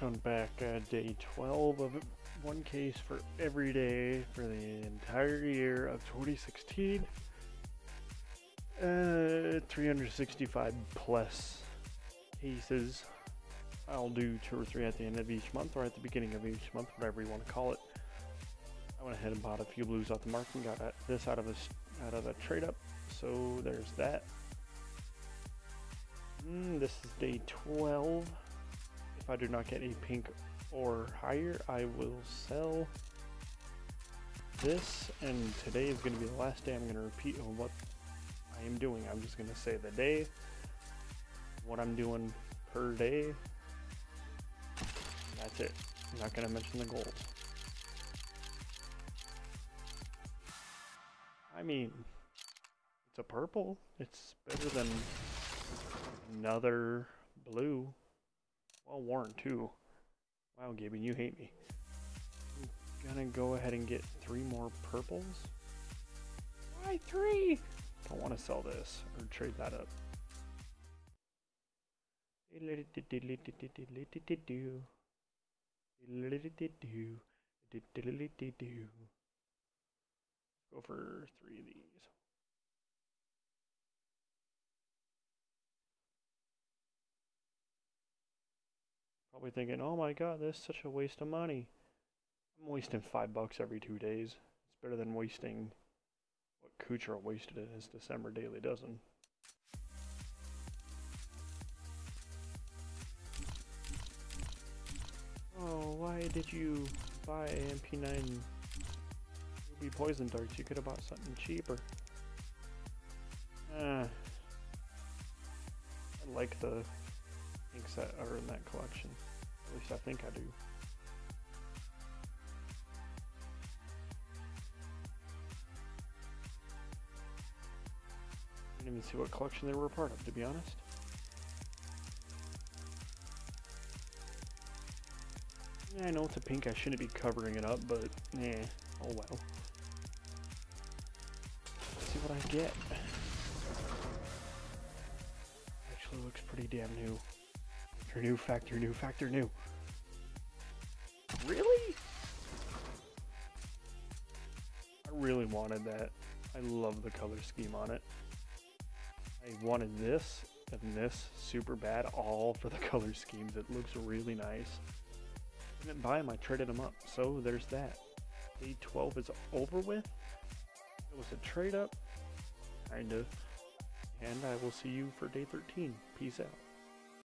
Welcome back on day 12 of one case for every day for the entire year of 2016. 365 plus cases. I'll do 2 or 3 at the end of each month or at the beginning of each month, whatever you want to call it. I went ahead and bought a few blues off the market and got this out of a trade up, so there's that. This is day 12. If I do not get a pink or higher, I will sell this, and today is going to be the last day I'm going to repeat on what I am doing. I'm just going to say the day, what I'm doing per day. That's it. I'm not going to mention the goals. I mean, it's a purple. It's better than another blue. Well worn too. Wow, Gaben, you hate me. I'm gonna go ahead and get 3 more purples. Why 3? Don't want to sell this or trade that up. Go for 3 of these. Probably thinking, oh my god, that's such a waste of money. I'm wasting $5 every 2 days. It's better than wasting what Kuchero wasted in his December daily dozen. Oh, why did you buy MP9 Ruby Poison Darts? You could have bought something cheaper. I like the inks that are in that collection. At least I think I do. I didn't even see what collection they were a part of, to be honest. Yeah, I know it's a pink, I shouldn't be covering it up, but eh, oh well. Let's see what I get. Actually looks pretty damn new. Factor new. Really? I really wanted that. I love the color scheme on it. I wanted this and this super bad, all for the color schemes. It looks really nice. I didn't buy them, I traded them up. So there's that. Day 12 is over with. It was a trade up, kind of. And I will see you for day 13. Peace out.